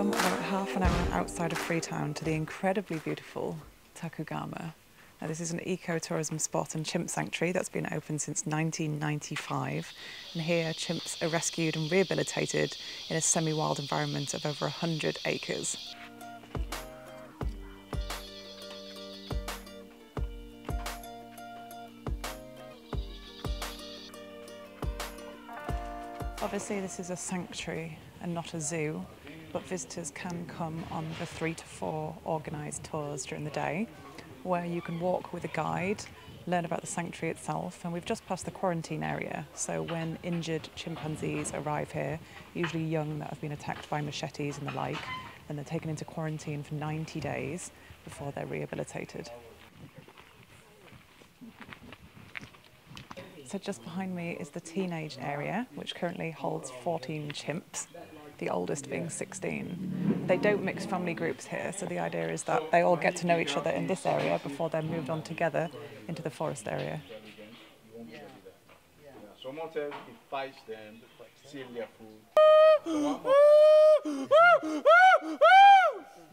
come about half an hour outside of Freetown to the incredibly beautiful Tacugama. Now, this is an ecotourism spot and chimp sanctuary that's been open since 1995. And here, chimps are rescued and rehabilitated in a semi-wild environment of over 100 acres. Obviously, this is a sanctuary and not a zoo, but visitors can come on the 3 to 4 organised tours during the day, where you can walk with a guide, learn about the sanctuary itself, and we've just passed the quarantine area, so when injured chimpanzees arrive here, usually young that have been attacked by machetes and the like, then they're taken into quarantine for 90 days before they're rehabilitated. So just behind me is the teenage area, which currently holds 14 chimps, the oldest being 16. They don't mix family groups here, so the idea is that they all get to know each other in this area before they're moved on together into the forest area.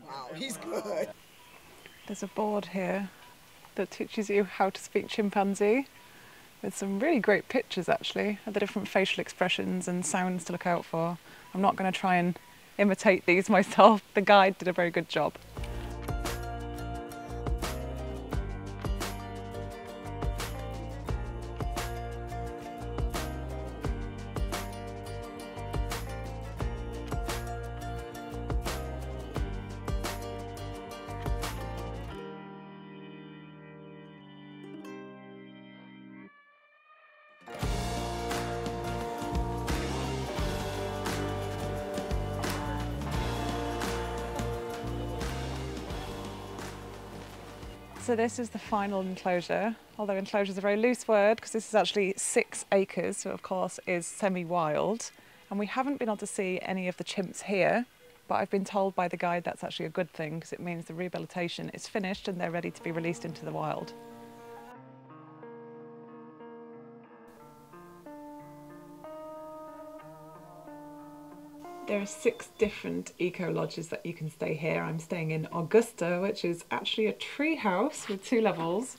Wow, he's good. There's a board here that teaches you how to speak chimpanzee, with some really great pictures actually of the different facial expressions and sounds to look out for. I'm not going to try and imitate these myself. The guide did a very good job. So this is the final enclosure, although enclosure is a very loose word because this is actually 6 acres, so of course is semi-wild. And we haven't been able to see any of the chimps here, but I've been told by the guide that's actually a good thing because it means the rehabilitation is finished and they're ready to be released into the wild. There are 6 different eco-lodges that you can stay here. I'm staying in Augusta, which is actually a tree house with 2 levels.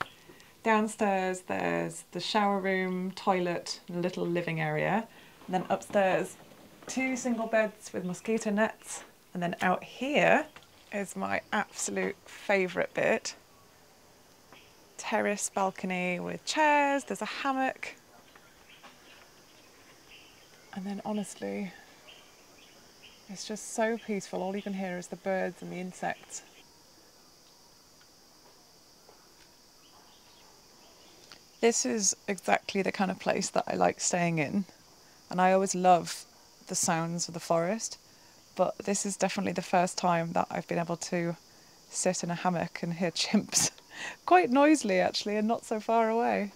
Downstairs there's the shower room, toilet, and a little living area. And then upstairs, 2 single beds with mosquito nets. And then out here is my absolute favourite bit. Terrace balcony with chairs, there's a hammock. And then honestly, it's just so peaceful. All you can hear is the birds and the insects. This is exactly the kind of place that I like staying in. And I always love the sounds of the forest, but this is definitely the first time that I've been able to sit in a hammock and hear chimps quite noisily actually, and not so far away.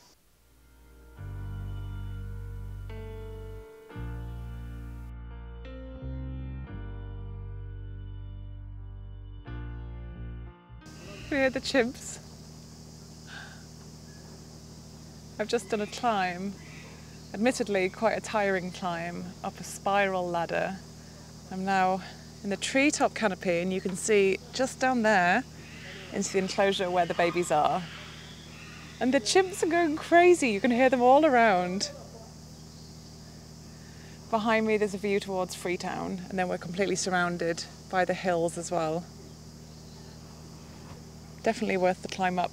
We hear the chimps. I've just done a climb, admittedly quite a tiring climb, up a spiral ladder. I'm now in the treetop canopy and you can see just down there into the enclosure where the babies are. And the chimps are going crazy, you can hear them all around. Behind me there's a view towards Freetown and then we're completely surrounded by the hills as well. Definitely worth the climb up.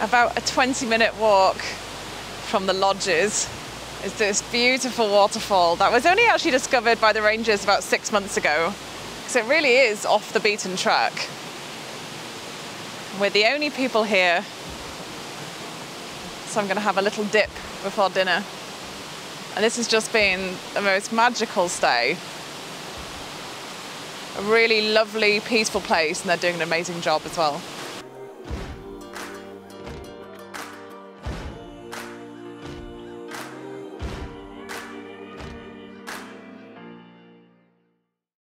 About a 20-minute walk from the lodges is this beautiful waterfall that was only actually discovered by the rangers about 6 months ago. So it really is off the beaten track. We're the only people here, so I'm going to have a little dip before dinner. And this has just been the most magical stay. A really lovely, peaceful place, and they're doing an amazing job as well.